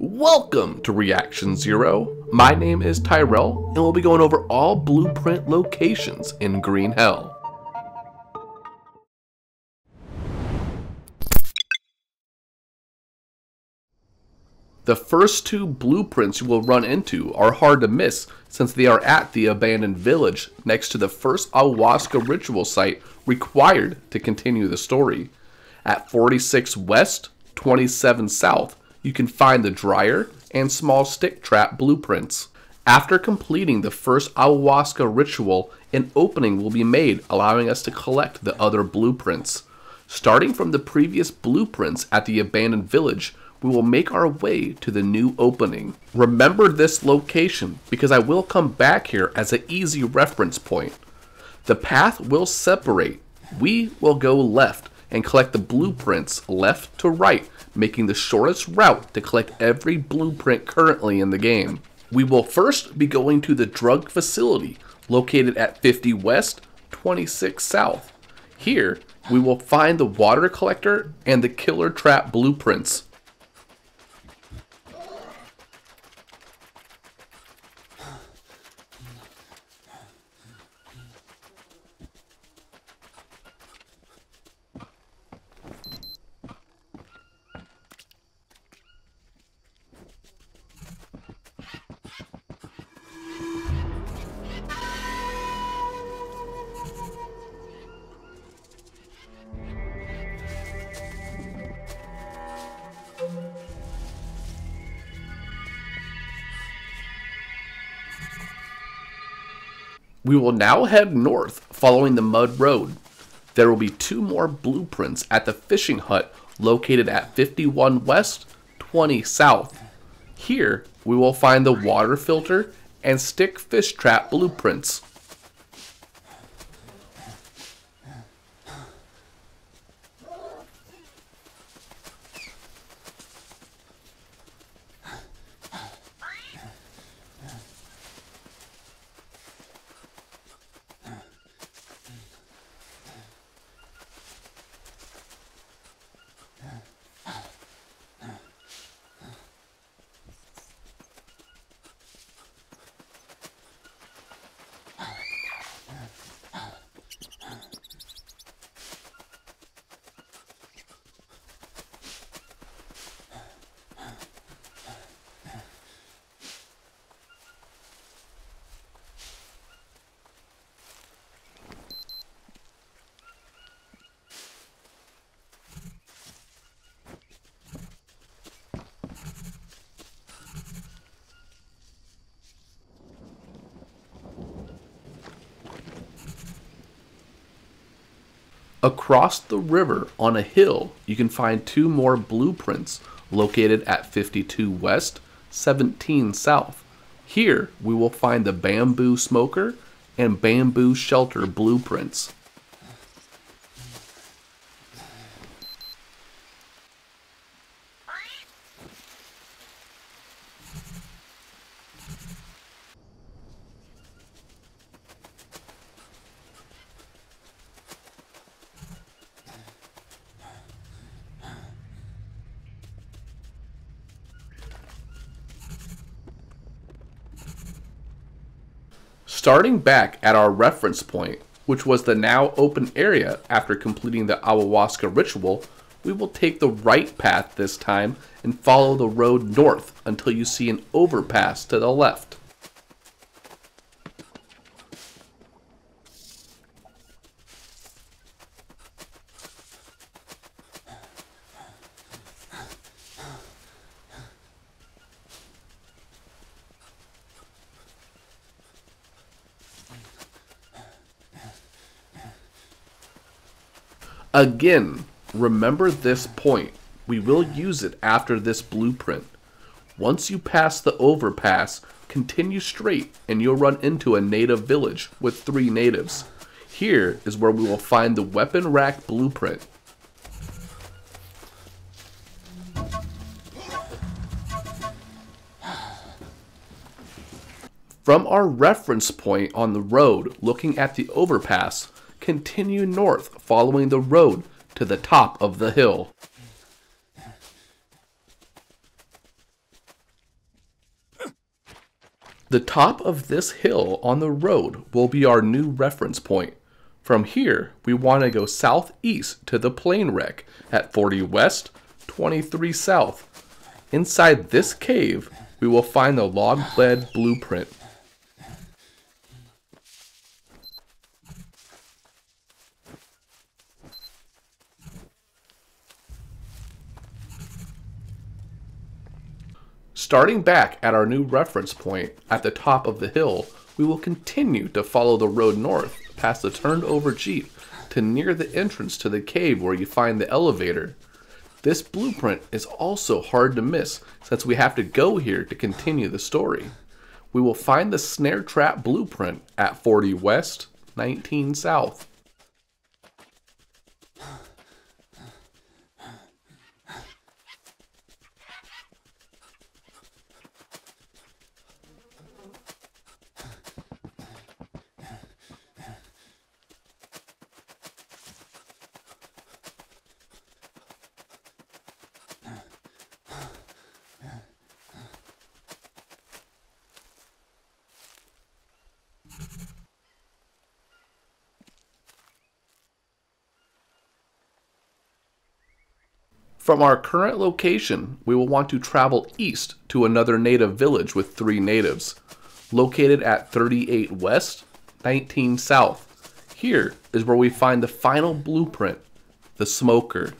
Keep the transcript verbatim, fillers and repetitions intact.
Welcome to Reaction Zero. My name is Tyrell, and we'll be going over all blueprint locations in Green Hell. The first two blueprints you will run into are hard to miss since they are at the abandoned village next to the first Ayahuasca ritual site required to continue the story. At forty-six West, twenty-seven South, you can find the dryer and small stick trap blueprints. After completing the first Ayahuasca ritual, an opening will be made allowing us to collect the other blueprints. Starting from the previous blueprints at the abandoned village, we will make our way to the new opening. Remember this location because I will come back here as an easy reference point. The path will separate. We will go left and collect the blueprints left to right, making the shortest route to collect every blueprint currently in the game. We will first be going to the drug facility located at fifty West, twenty-six South. Here, we will find the water collector and the killer trap blueprints. We will now head north following the mud road. There will be two more blueprints at the fishing hut located at fifty-one West, twenty South. Here we will find the water filter and stick fish trap blueprints. Across the river on a hill, you can find two more blueprints located at fifty-two West, seventeen South. Here, we will find the bamboo smoker and bamboo shelter blueprints. Starting back at our reference point, which was the now open area after completing the Ayahuasca ritual, we will take the right path this time and follow the road north until you see an overpass to the left. Again, remember this point. We will use it after this blueprint. Once you pass the overpass, continue straight and you'll run into a native village with three natives. Here is where we will find the weapon rack blueprint. From our reference point on the road, looking at the overpass, continue north following the road to the top of the hill. The top of this hill on the road will be our new reference point. From here, we want to go southeast to the plane wreck at forty west, twenty-three south. Inside this cave, we will find the log-led blueprint. Starting back at our new reference point at the top of the hill, we will continue to follow the road north past the turned over jeep to near the entrance to the cave where you find the elevator. This blueprint is also hard to miss since we have to go here to continue the story. We will find the snare trap blueprint at forty west, nineteen south. From our current location, we will want to travel east to another native village with three natives, located at thirty-eight west, nineteen south. Here is where we find the final blueprint, the smoker.